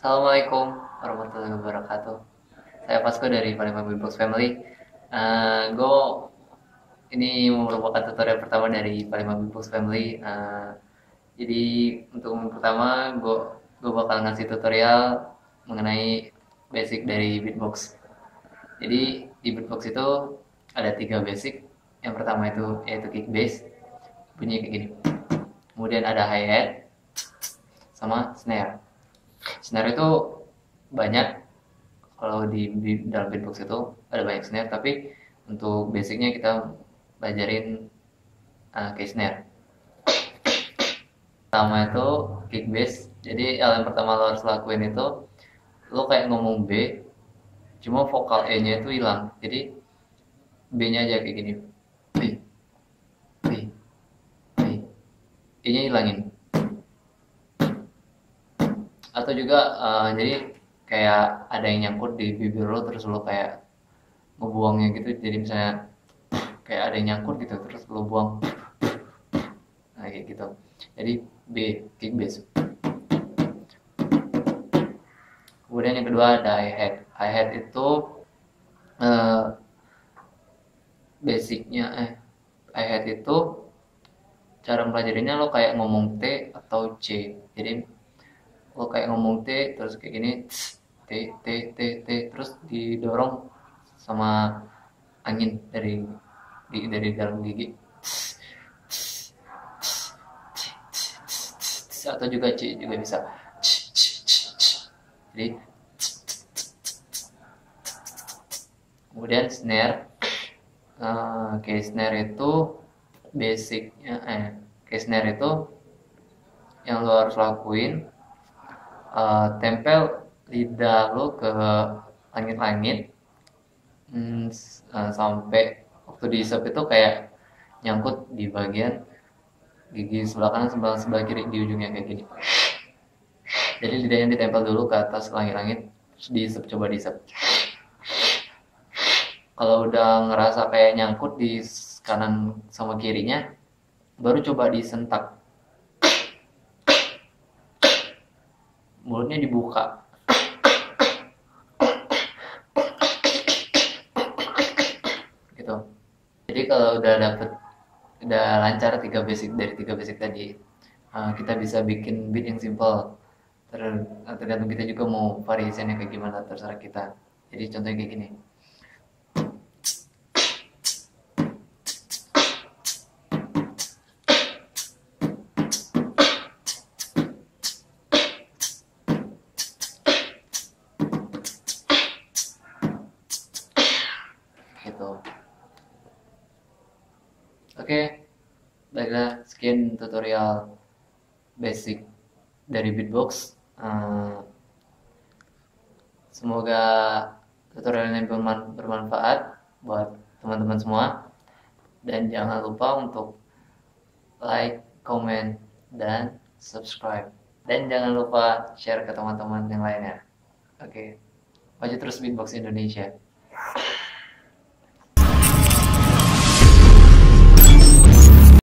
Assalamualaikum warahmatullahi wabarakatuh. Saya Pasko dari Palembang Beatbox Family. Ini merupakan tutorial pertama dari Palembang Beatbox Family. Jadi untuk pertama gue bakal ngasih tutorial mengenai basic dari beatbox. Jadi di beatbox itu ada 3 basic. Yang pertama itu yaitu kick bass, bunyi kayak gini. Kemudian ada hi-hat sama snare. Snare itu banyak, kalau di dalam beatbox itu ada banyak snare, tapi untuk basicnya kita belajarin kayak snare. Pertama itu kick bass. Jadi hal yang pertama lo harus lakuin itu lo kayak ngomong B, cuma vokal E-nya itu hilang. Jadi B-nya aja kayak gini. E-nya hilangin. Atau juga jadi kayak ada yang nyangkut di bibir lo, terus lo kayak ngebuangnya gitu. Jadi misalnya kayak ada yang nyangkut gitu, terus lo buang. Nah kayak gitu. Jadi B, kick bass. Kemudian yang kedua ada hi-hat. Hi-hat itu basicnya hi-hat itu cara mempelajarinya lo kayak ngomong T atau C. Jadi lo kayak ngomong T terus kayak gini, T, terus didorong sama angin dari dalam gigi, atau juga C juga bisa. Jadi kemudian snare. Kayak snare itu basicnya, kayak snare itu yang lo harus lakuin, tempel lidah lo ke langit-langit sampai waktu dihisap itu kayak nyangkut di bagian gigi sebelah kanan, sebelah kiri di ujungnya kayak gini. Jadi lidahnya ditempel dulu ke atas langit-langit, terus dihisap, coba dihisap. Kalau udah ngerasa kayak nyangkut di kanan sama kirinya, baru coba disentak. Mulutnya dibuka. Gitu. Jadi kalau udah lancar 3 basic dari 3 basic tadi, kita bisa bikin beat yang simple. Tergantung kita juga mau variasinya kayak gimana, terserah kita. Jadi contohnya kayak gini. Gitu. Oke, baiklah, sekian tutorial basic dari beatbox. Semoga tutorial ini bermanfaat buat teman-teman semua, dan jangan lupa untuk like, comment, dan subscribe, dan jangan lupa share ke teman-teman yang lainnya. Oke, maju terus beatbox Indonesia.